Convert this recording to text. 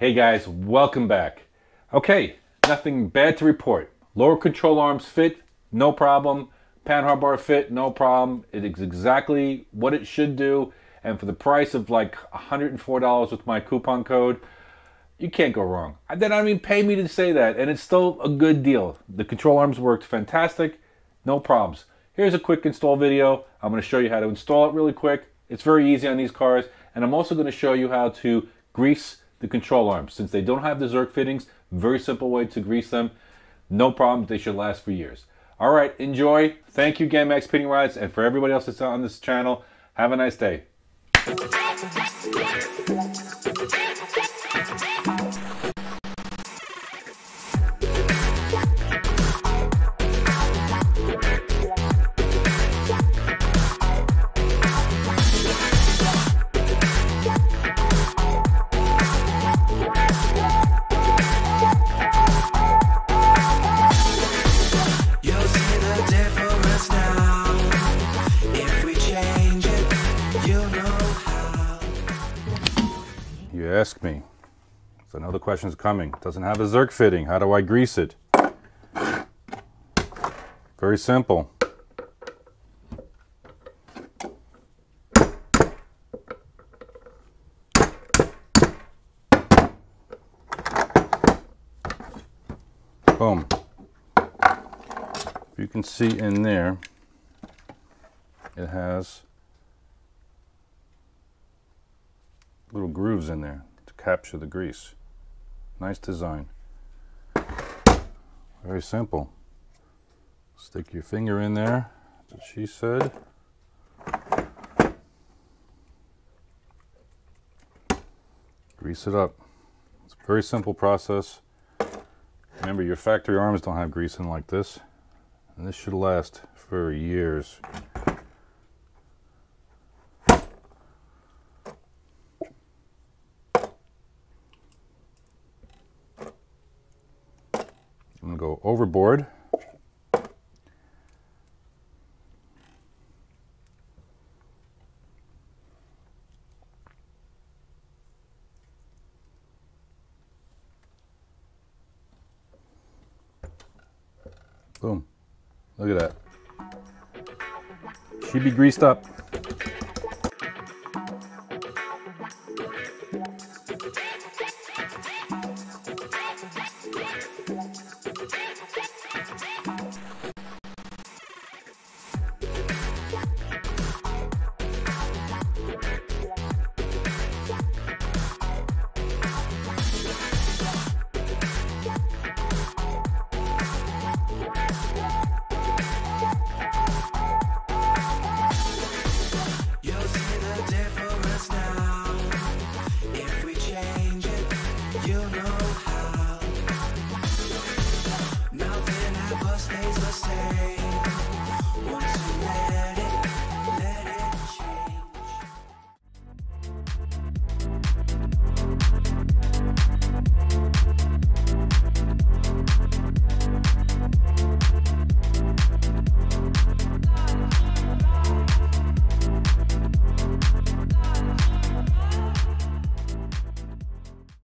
Hey guys, welcome back. Okay, nothing bad to report. Lower control arms fit, no problem. Panhard bar fit, no problem. It is exactly what it should do. And for the price of like $104 with my coupon code, you can't go wrong. They don't even pay me to say that, and it's still a good deal. The control arms worked fantastic, no problems. Here's a quick install video. I'm gonna show you how to install it really quick. It's very easy on these cars, and I'm also gonna show you how to grease the control arms. Since they don't have the zerk fittings, very simple way to grease them. No problem, they should last for years. All right, enjoy. Thank you again, MaXpeedingrods, and for everybody else that's on this channel, have a nice day. You ask me. So another question's coming. It doesn't have a zerk fitting. How do I grease it? Very simple. Boom. You can see in there, it has little grooves in there to capture the grease. Nice design. Very simple. Stick your finger in there. That's what she said. Grease it up. It's a very simple process. Remember, your factory arms don't have grease in like this. And this should last for years. I'm going to go overboard. Boom. Look at that. Should be greased up.